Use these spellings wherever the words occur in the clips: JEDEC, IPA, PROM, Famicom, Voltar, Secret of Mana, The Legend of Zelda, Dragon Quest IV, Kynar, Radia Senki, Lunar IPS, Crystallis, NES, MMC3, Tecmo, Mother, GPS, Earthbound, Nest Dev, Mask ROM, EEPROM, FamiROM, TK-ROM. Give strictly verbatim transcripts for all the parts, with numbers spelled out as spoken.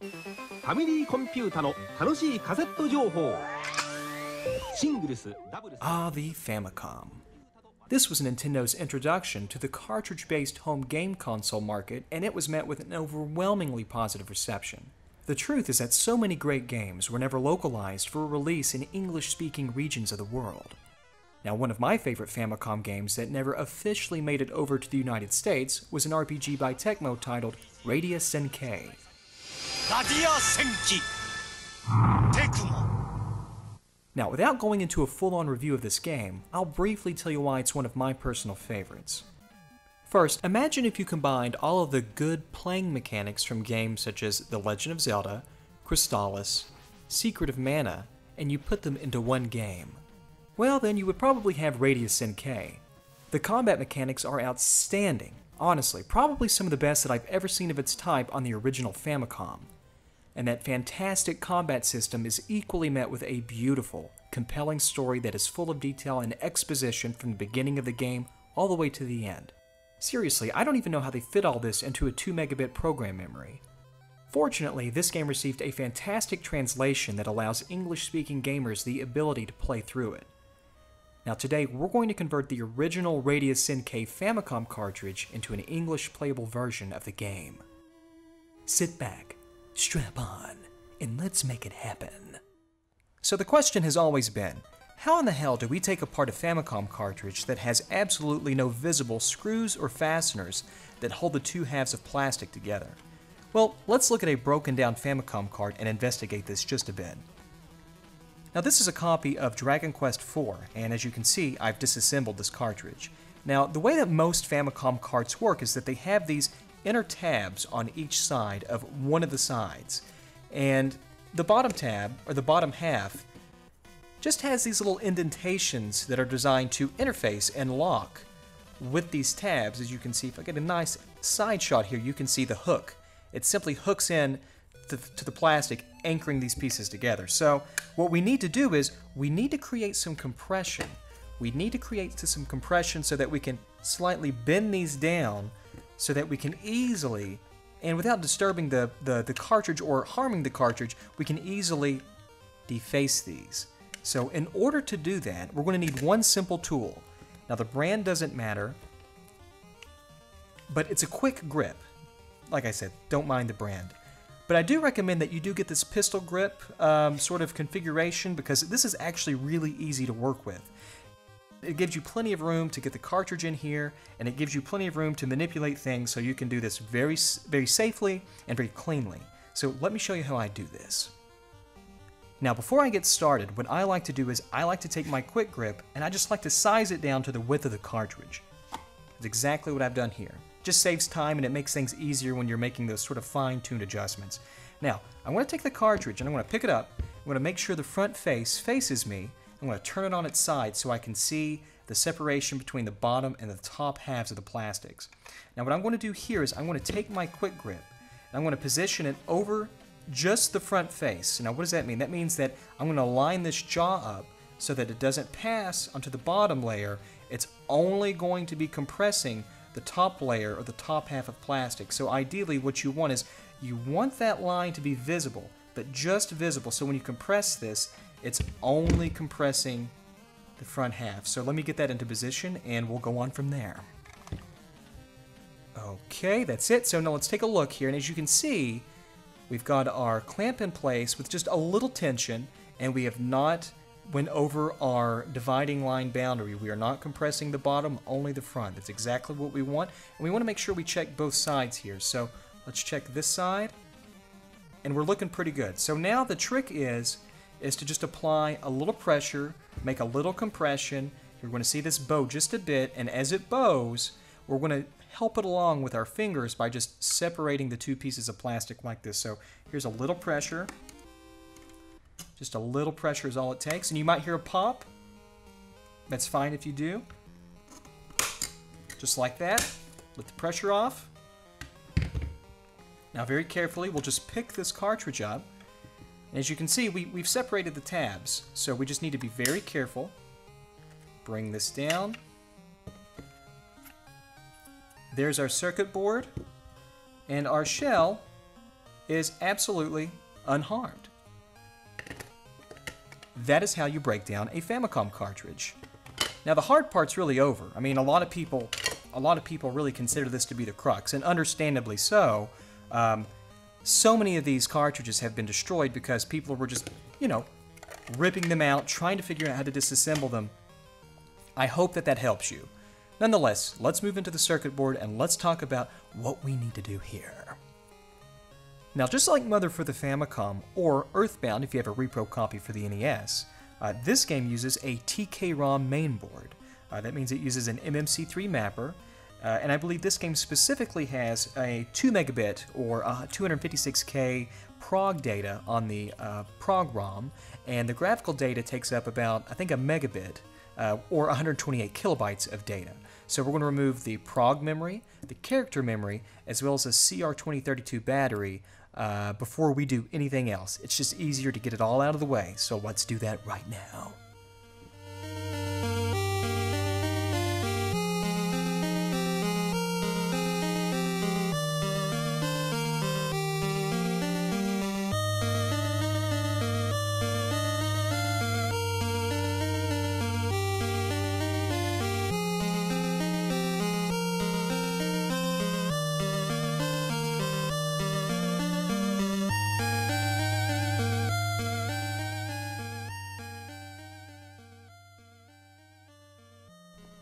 ファミリーコンピュータの楽しいカセット情報。シングルス、ダブルス。Ah, the Famicom. This was Nintendo's introduction to the cartridge-based home game console market, and it was met with an overwhelmingly positive reception. The truth is that so many great games were never localized for release in English-speaking regions of the world. Now, one of my favorite Famicom games that never officially made it over to the United States was an R P G by Tecmo titled Radia Senki. Radia Senki! Tecmo! Now, without going into a full-on review of this game, I'll briefly tell you why it's one of my personal favorites. First, imagine if you combined all of the good playing mechanics from games such as The Legend of Zelda, Crystallis, Secret of Mana, and you put them into one game. Well, then you would probably have Radia Senki. The combat mechanics are outstanding, honestly, probably some of the best that I've ever seen of its type on the original Famicom. And that fantastic combat system is equally met with a beautiful, compelling story that is full of detail and exposition from the beginning of the game all the way to the end. Seriously, I don't even know how they fit all this into a two megabit program memory. Fortunately, this game received a fantastic translation that allows English-speaking gamers the ability to play through it. Now today, we're going to convert the original Radia Senki Famicom cartridge into an English-playable version of the game. Sit back, strap on, and let's make it happen. So the question has always been, how in the hell do we take apart a Famicom cartridge that has absolutely no visible screws or fasteners that hold the two halves of plastic together? Well, let's look at a broken down Famicom cart and investigate this just a bit. Now this is a copy of Dragon Quest four, and as you can see, I've disassembled this cartridge. Now the way that most Famicom carts work is that they have these inner tabs on each side of one of the sides, and the bottom tab, or the bottom half, just has these little indentations that are designed to interface and lock with these tabs. As you can see, if I get a nice side shot here, you can see the hook. It simply hooks in to, to the plastic, anchoring these pieces together. So what we need to do is we need to create some compression. We need to create some compression so that we can slightly bend these down so that we can easily, and without disturbing the, the, the cartridge or harming the cartridge, we can easily deface these. So in order to do that, we're going to need one simple tool. Now the brand doesn't matter, but it's a quick grip. Like I said, don't mind the brand. But I do recommend that you do get this pistol grip um, sort of configuration, because this is actually really easy to work with. It gives you plenty of room to get the cartridge in here, and it gives you plenty of room to manipulate things, so you can do this very, very safely and very cleanly. So let me show you how I do this. Now before I get started, what I like to do is I like to take my quick grip and I just like to size it down to the width of the cartridge. That's exactly what I've done here. Just saves time and it makes things easier when you're making those sort of fine-tuned adjustments. Now, I'm going to take the cartridge and I'm going to pick it up. I'm going to make sure the front face faces me. I'm going to turn it on its side so I can see the separation between the bottom and the top halves of the plastics. Now what I'm going to do here is I'm going to take my quick grip and I'm going to position it over just the front face. Now what does that mean? That means that I'm going to line this jaw up so that it doesn't pass onto the bottom layer. It's only going to be compressing the top layer or the top half of plastic. So ideally what you want is you want that line to be visible, but just visible. So when you compress this, it's only compressing the front half. So let me get that into position and we'll go on from there. Okay, that's it. So now let's take a look here, and as you can see, we've got our clamp in place with just a little tension, and we have not went over our dividing line boundary. We are not compressing the bottom, only the front. That's exactly what we want. And we want to make sure we check both sides here. So let's check this side, and we're looking pretty good. So now the trick is, is to just apply a little pressure, make a little compression. You're going to see this bow just a bit, and as it bows, we're going to help it along with our fingers by just separating the two pieces of plastic like this. So here's a little pressure. Just a little pressure is all it takes, and you might hear a pop. That's fine if you do. Just like that. Let the pressure off. Now very carefully, we'll just pick this cartridge up. And as you can see, we, we've separated the tabs, so we just need to be very careful. Bring this down. There's our circuit board and our shell is absolutely unharmed. That is how you break down a Famicom cartridge. Now the hard part's really over. I mean, a lot of people, a lot of people really consider this to be the crux, and understandably so. Um, so many of these cartridges have been destroyed because people were just, you know, ripping them out, trying to figure out how to disassemble them. I hope that that helps you. Nonetheless, let's move into the circuit board and let's talk about what we need to do here. Now, just like Mother for the Famicom, or Earthbound if you have a repro copy for the N E S, uh, this game uses a T K ROM mainboard. Uh, that means it uses an M M C three mapper, uh, and I believe this game specifically has a two megabit or uh, two hundred fifty-six K prog data on the uh, prog ROM, and the graphical data takes up about, I think, a megabit uh, or one hundred twenty-eight kilobytes of data. So we're going to remove the prog memory, the character memory, as well as a C R twenty thirty-two battery uh, before we do anything else. It's just easier to get it all out of the way, so let's do that right now.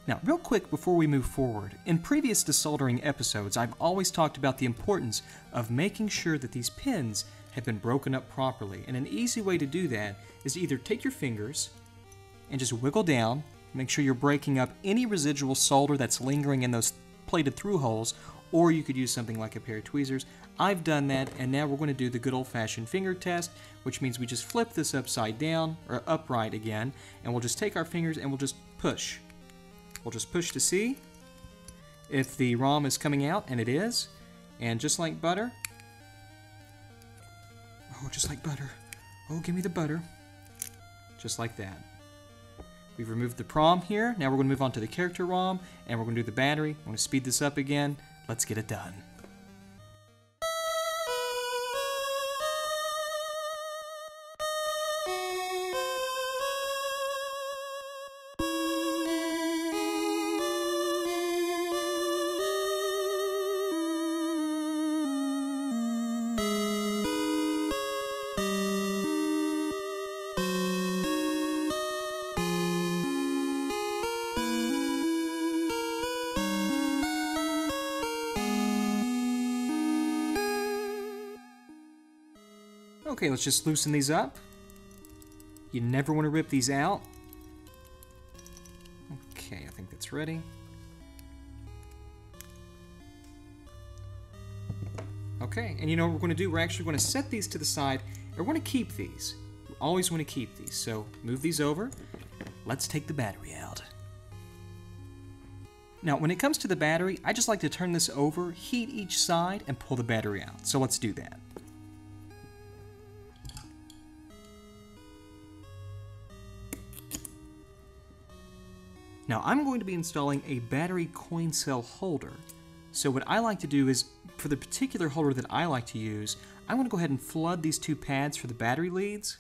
Now, real quick before we move forward, in previous desoldering episodes, I've always talked about the importance of making sure that these pins have been broken up properly, and an easy way to do that is to either take your fingers and just wiggle down, make sure you're breaking up any residual solder that's lingering in those plated through holes, or you could use something like a pair of tweezers. I've done that, and now we're going to do the good old-fashioned finger test, which means we just flip this upside down, or upright again, and we'll just take our fingers and we'll just push. We'll just push to see if the ROM is coming out, and it is. And just like butter, oh, just like butter, oh, give me the butter, just like that. We've removed the PROM here. Now we're going to move on to the character ROM, and we're going to do the battery. I'm going to speed this up again. Let's get it done. Okay, let's just loosen these up. You never want to rip these out. Okay, I think that's ready. Okay, and you know what we're going to do? We're actually going to set these to the side. We're going to keep these. You always want to keep these. So move these over. Let's take the battery out. Now, when it comes to the battery, I just like to turn this over, heat each side, and pull the battery out. So let's do that. Now, I'm going to be installing a battery coin cell holder. So what I like to do is, for the particular holder that I like to use, I want to go ahead and flood these two pads for the battery leads.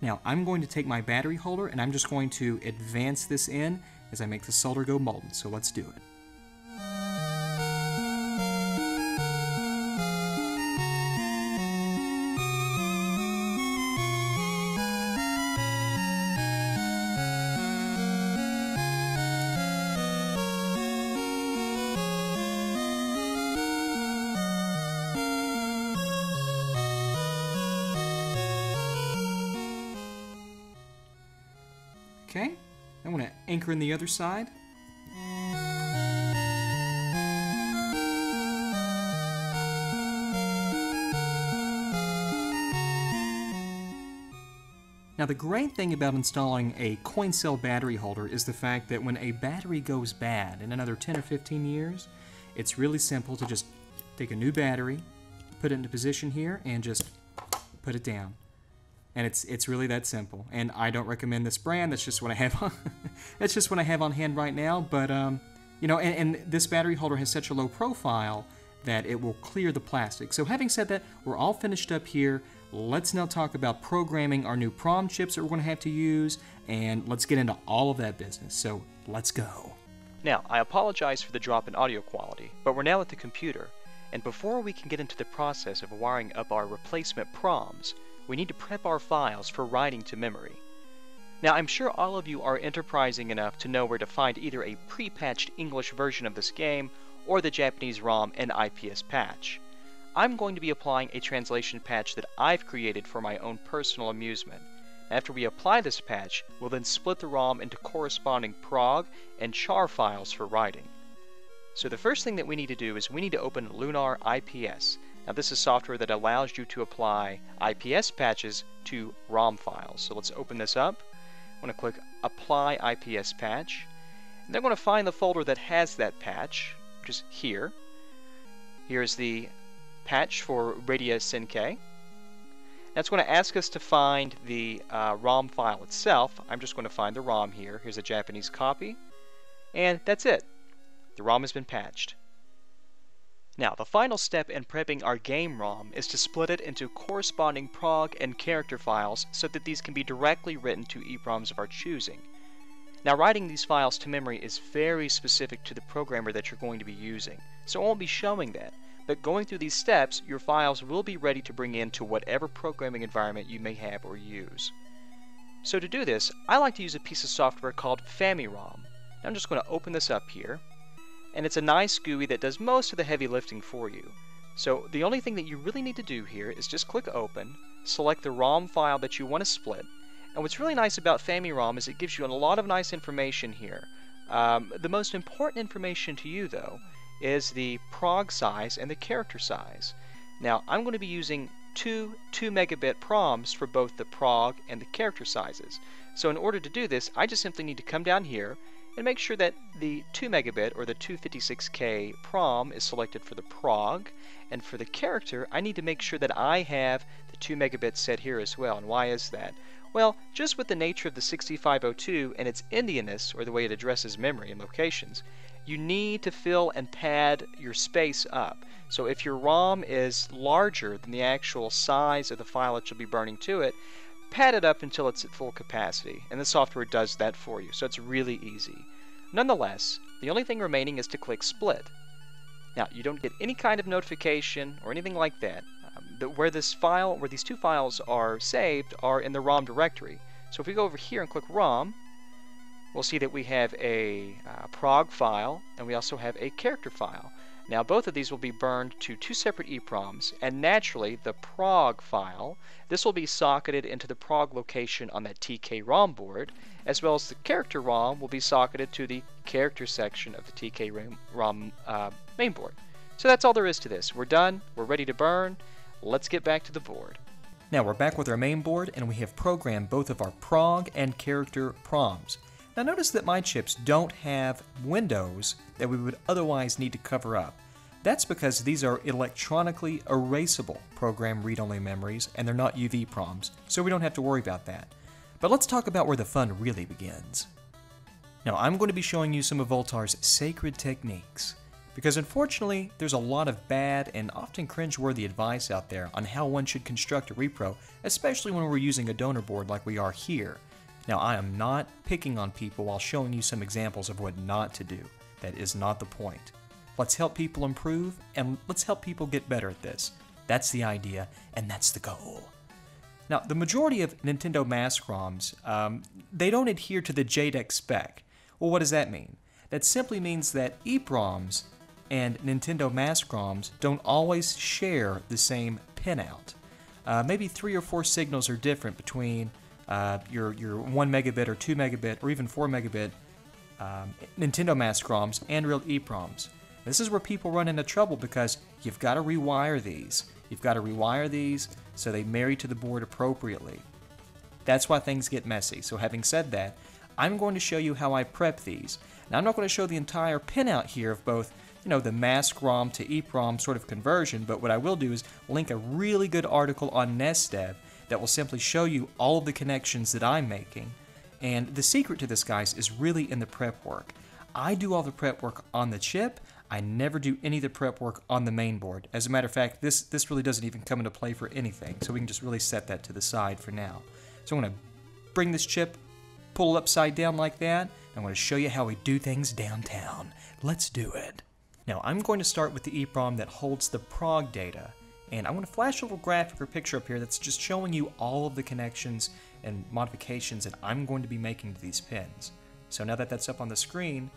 Now, I'm going to take my battery holder and I'm just going to advance this in as I make the solder go molten. So let's do it. Okay, I want to anchor in the other side. Now the great thing about installing a coin cell battery holder is the fact that when a battery goes bad in another ten or fifteen years, it's really simple to just take a new battery, put it into position here, and just put it down. And it's it's really that simple. And I don't recommend this brand. That's just what I have on, that's just what I have on hand right now. But um, you know, and, and this battery holder has such a low profile that it will clear the plastic. So having said that, we're all finished up here. Let's now talk about programming our new PROM chips that we're going to have to use, and let's get into all of that business. So let's go. Now, I apologize for the drop in audio quality, but we're now at the computer, and before we can get into the process of wiring up our replacement PROMs, we need to prep our files for writing to memory. Now, I'm sure all of you are enterprising enough to know where to find either a pre-patched English version of this game or the Japanese ROM and I P S patch. I'm going to be applying a translation patch that I've created for my own personal amusement. After we apply this patch, we'll then split the ROM into corresponding prog and char files for writing. So the first thing that we need to do is we need to open Lunar I P S. Now this is software that allows you to apply I P S patches to ROM files. So let's open this up. I'm going to click Apply I P S Patch. And I'm going to find the folder that has that patch, which is here. Here's the patch for Radia Senki. That's going to ask us to find the uh, ROM file itself. I'm just going to find the ROM here. Here's a Japanese copy, and that's it. The ROM has been patched. Now, the final step in prepping our game ROM is to split it into corresponding prog and character files so that these can be directly written to EEPROMs of our choosing. Now, writing these files to memory is very specific to the programmer that you're going to be using, so I won't be showing that. But going through these steps, your files will be ready to bring in to whatever programming environment you may have or use. So to do this, I like to use a piece of software called FamiROM. Now I'm just going to open this up here, and it's a nice G U I that does most of the heavy lifting for you. So the only thing that you really need to do here is just click Open, select the ROM file that you want to split, and what's really nice about FamiROM is it gives you a lot of nice information here. Um, the most important information to you, though, is the prog size and the character size. Now I'm going to be using two two megabit PROMs for both the prog and the character sizes. So in order to do this, I just simply need to come down here and make sure that the two megabit or the two fifty-six K PROM is selected for the prog, and for the character I need to make sure that I have the two megabit set here as well. And why is that? Well, just with the nature of the sixty-five oh two and its Indianness, or the way it addresses memory and locations, you need to fill and pad your space up. So if your ROM is larger than the actual size of the file that you'll be burning to it, pad it up until it's at full capacity, and the software does that for you, so it's really easy. Nonetheless, the only thing remaining is to click Split. Now, you don't get any kind of notification or anything like that. Um, the, where this file, where these two files are saved are in the ROM directory. So if we go over here and click ROM, we'll see that we have a uh, prog file, and we also have a character file. Now both of these will be burned to two separate EEPROMs, and naturally the prog file, this will be socketed into the prog location on that T K ROM board, as well as the character ROM will be socketed to the character section of the T K ROM uh, mainboard. So that's all there is to this. We're done, we're ready to burn, let's get back to the board. Now we're back with our main board, and we have programmed both of our prog and character PROMs. Now notice that my chips don't have windows that we would otherwise need to cover up. That's because these are electronically erasable program read-only memories, and they're not U V PROMs, so we don't have to worry about that. But let's talk about where the fun really begins. Now I'm going to be showing you some of Voltar's sacred techniques, because unfortunately there's a lot of bad and often cringe-worthy advice out there on how one should construct a repro, especially when we're using a donor board like we are here. Now, I am not picking on people while showing you some examples of what not to do. That is not the point. Let's help people improve, and let's help people get better at this. That's the idea, and that's the goal. Now, the majority of Nintendo mask ROMs, um, they don't adhere to the JEDEC spec. Well, what does that mean? That simply means that EEPROMs and Nintendo mask ROMs don't always share the same pinout. Uh, maybe three or four signals are different between Uh, your, your one megabit or two megabit or even four megabit um, Nintendo mask ROMs and real EEPROMs. This is where people run into trouble, because you've got to rewire these. You've got to rewire these so they marry to the board appropriately. That's why things get messy. So having said that, I'm going to show you how I prep these. Now I'm not going to show the entire pinout here of both, you know, the mask ROM to EEPROM sort of conversion, but what I will do is link a really good article on Nest Dev that will simply show you all of the connections that I'm making. And the secret to this, guys, is really in the prep work. I do all the prep work on the chip. I never do any of the prep work on the main board. As a matter of fact, this, this really doesn't even come into play for anything, so we can just really set that to the side for now. So I'm going to bring this chip, pull it upside down like that. I'm going to show you how we do things downtown. Let's do it. Now I'm going to start with the EEPROM that holds the prog data. And I want to flash a little graphic or picture up here that's just showing you all of the connections and modifications that I'm going to be making to these pins. So now that that's up on the screen,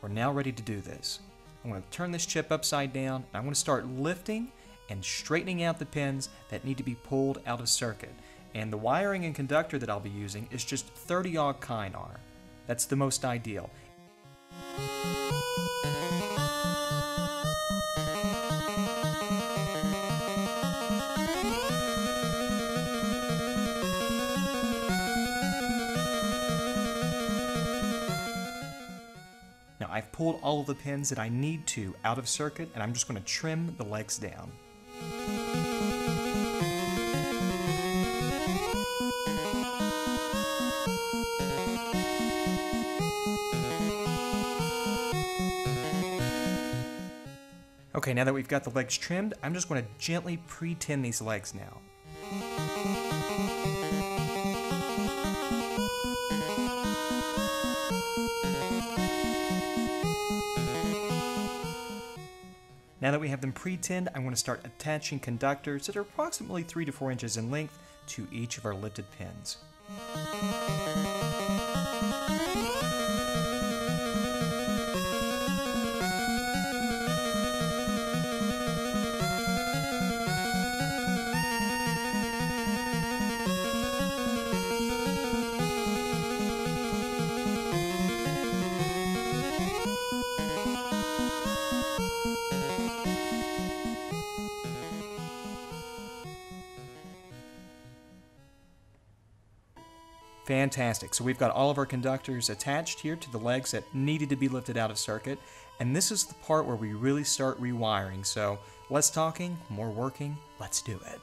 we're now ready to do this. I'm going to turn this chip upside down, and I'm going to start lifting and straightening out the pins that need to be pulled out of circuit. And the wiring and conductor that I'll be using is just thirty aught Kynar. That's the most ideal. I've pulled all of the pins that I need to out of circuit, and I'm just going to trim the legs down. Okay, now that we've got the legs trimmed, I'm just going to gently pre-tin these legs now. Now that we have them pre-tinned, I'm going to start attaching conductors that are approximately three to four inches in length to each of our lifted pins. Fantastic. So we've got all of our conductors attached here to the legs that needed to be lifted out of circuit. And this is the part where we really start rewiring. So less talking, more working. Let's do it.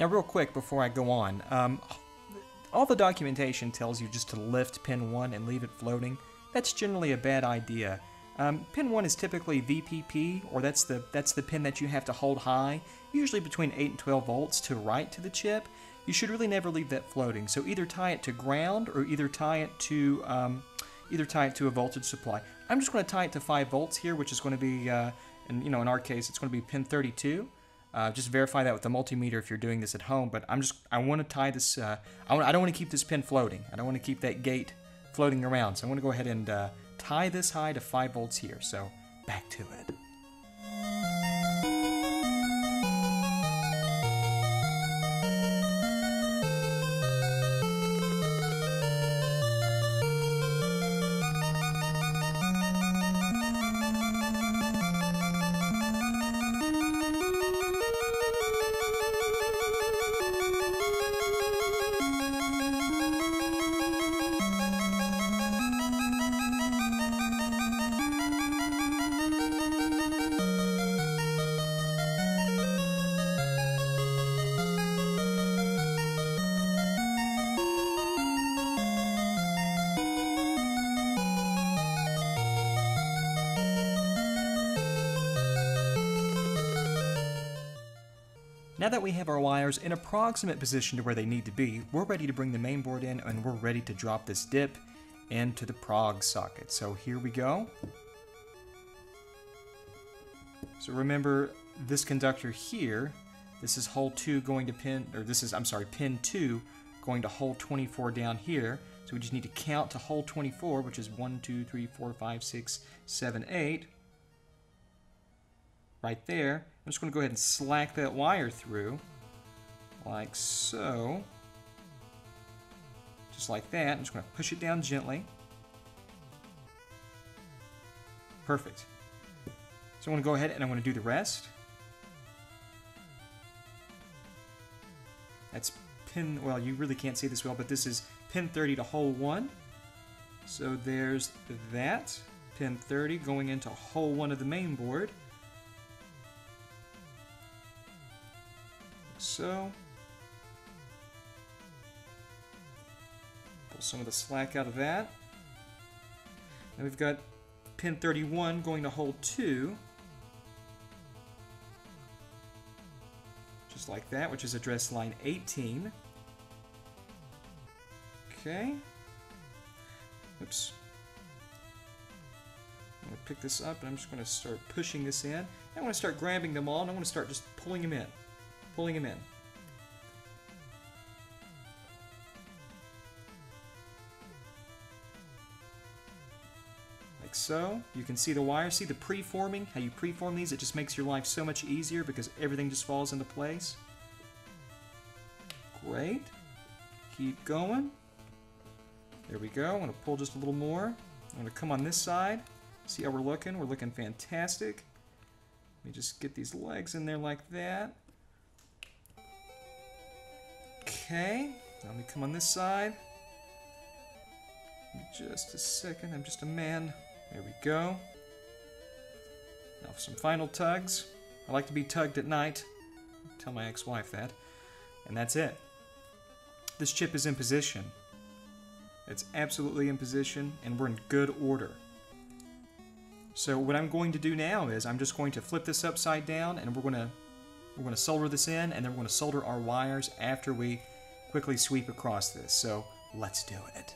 Now real quick before I go on, um, all the documentation tells you just to lift pin one and leave it floating. That's generally a bad idea. Um, pin one is typically V P P, or that's the, that's the pin that you have to hold high, usually between eight and twelve volts to write to the chip. You should really never leave that floating, so either tie it to ground or either tie it to, um, either tie it to a voltage supply. I'm just going to tie it to five volts here, which is going to be, uh, and, you know, in our case, it's going to be pin thirty-two. Uh, just verify that with the multimeter if you're doing this at home, but I'm just, I want to tie this, uh, I, want, I don't want to keep this pin floating. I don't want to keep that gate floating around, so I'm going to go ahead and uh, tie this high to five volts here, so back to it. Now that we have our wires in approximate position to where they need to be, we're ready to bring the main board in and we're ready to drop this dip. and to the prog socket. So here we go. So remember this conductor here, this is hole two going to pin, or this is, I'm sorry, pin two going to hole twenty-four down here. So we just need to count to hole twenty-four, which is one, two, three, four, five, six, seven, eight. Right there. I'm just going to go ahead and slack that wire through, like so. Just like that. I'm just going to push it down gently. Perfect. So I'm going to go ahead and I'm going to do the rest. That's pin, well, you really can't see this well, but this is pin thirty to hole one. So there's that. Pin thirty going into hole one of the main board. So, pull some of the slack out of that. Now we've got pin thirty-one going to hole two, just like that, which is address line eighteen. Okay. Oops. I'm going to pick this up and I'm just going to start pushing this in. I want to start grabbing them all and I want to start just pulling them in. Pulling him in. Like so. You can see the wire. See the preforming? How you preform these? It just makes your life so much easier because everything just falls into place. Great. Keep going. There we go. I'm going to pull just a little more. I'm going to come on this side. See how we're looking? We're looking fantastic. Let me just get these legs in there like that. Okay, let me come on this side. Just a second, I'm just a man. There we go. Now for some final tugs. I like to be tugged at night. Tell my ex-wife that. And that's it. This chip is in position. It's absolutely in position, and we're in good order. So what I'm going to do now is I'm just going to flip this upside down, and we're going to We're going to solder this in, and then we're going to solder our wires after we quickly sweep across this. So let's do it.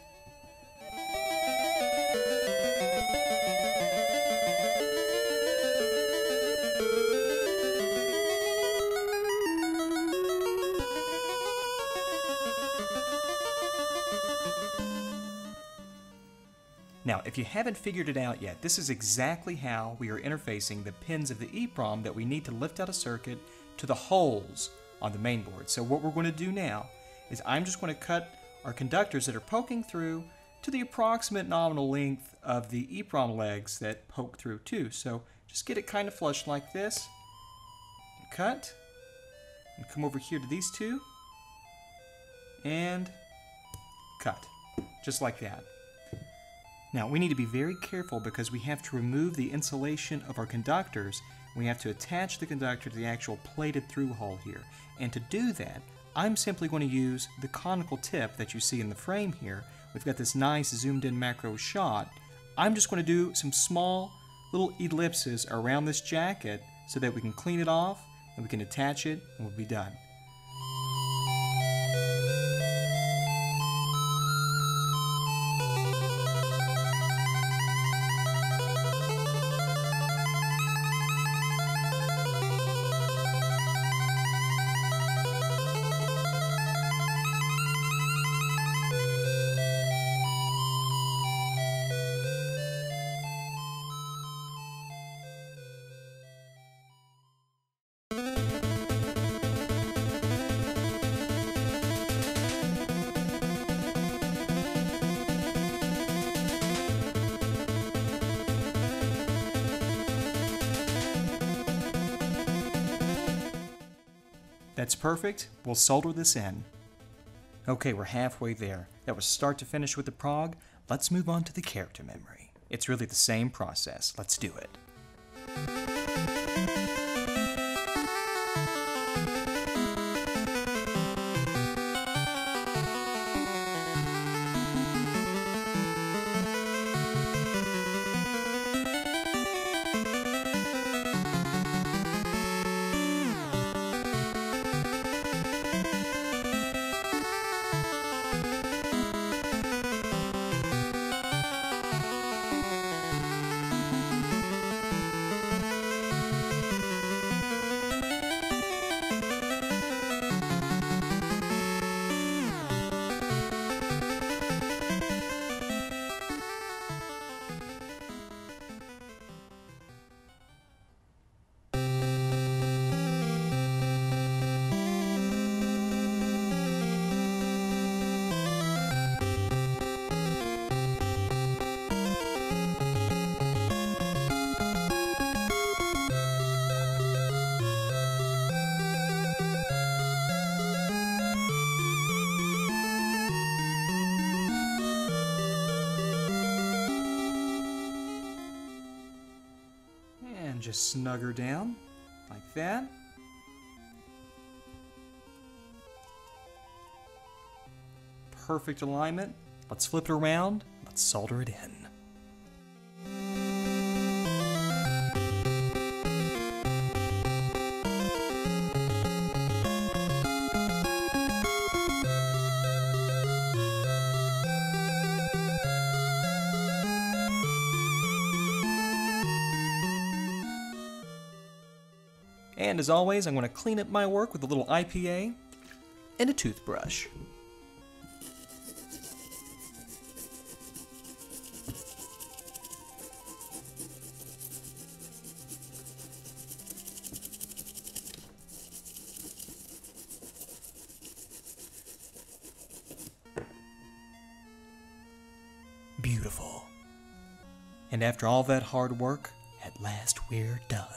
Now, if you haven't figured it out yet, this is exactly how we are interfacing the pins of the EEPROM that we need to lift out a circuit to the holes on the main board. So what we're going to do now is I'm just going to cut our conductors that are poking through to the approximate nominal length of the EEPROM legs that poke through too. So just get it kind of flush like this, and cut, and come over here to these two, and cut, just like that. Now we need to be very careful because we have to remove the insulation of our conductors. We have to attach the conductor to the actual plated through hole here. And to do that, I'm simply going to use the conical tip that you see in the frame here. We've got this nice zoomed in macro shot. I'm just going to do some small little ellipses around this jacket so that we can clean it off and we can attach it and we'll be done. That's perfect. We'll solder this in. Okay, we're halfway there. That was start to finish with the prog. Let's move on to the character memory. It's really the same process. Let's do it. and just snug her down like that. Perfect alignment. Let's flip it around. Let's solder it in. And as always, I'm going to clean up my work with a little I P A and a toothbrush. Beautiful. And after all that hard work, at last we're done.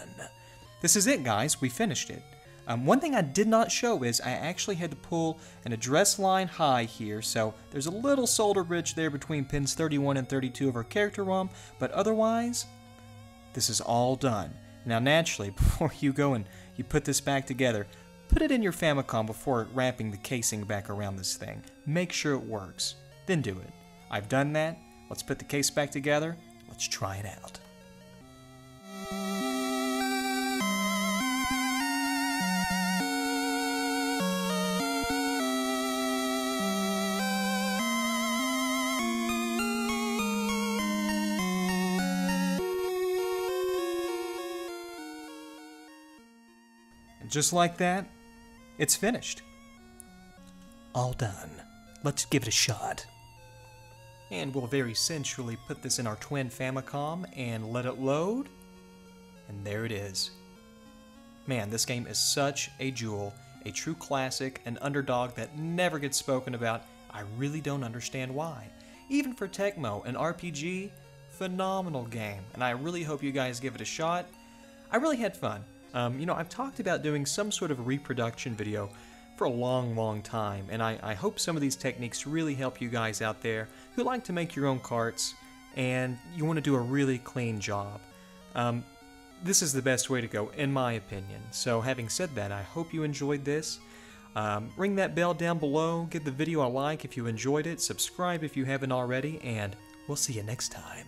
This is it, guys. We finished it. Um, one thing I did not show is I actually had to pull an address line high here, so there's a little solder bridge there between pins thirty-one and thirty-two of our character ROM, but otherwise, this is all done. Now, naturally, before you go and you put this back together, put it in your Famicom before wrapping the casing back around this thing. Make sure it works. Then do it. I've done that. Let's put the case back together. Let's try it out. Just like that, it's finished. All done. Let's give it a shot. And we'll very sensually put this in our twin Famicom and let it load. And there it is. Man, this game is such a jewel, a true classic, an underdog that never gets spoken about. I really don't understand why. Even for Tecmo, an R P G, phenomenal game. And I really hope you guys give it a shot. I really had fun. Um, you know, I've talked about doing some sort of reproduction video for a long, long time, and I, I hope some of these techniques really help you guys out there who like to make your own carts and you want to do a really clean job. Um, this is the best way to go, in my opinion. So having said that, I hope you enjoyed this. Um, ring that bell down below, give the video a like if you enjoyed it, subscribe if you haven't already, and we'll see you next time.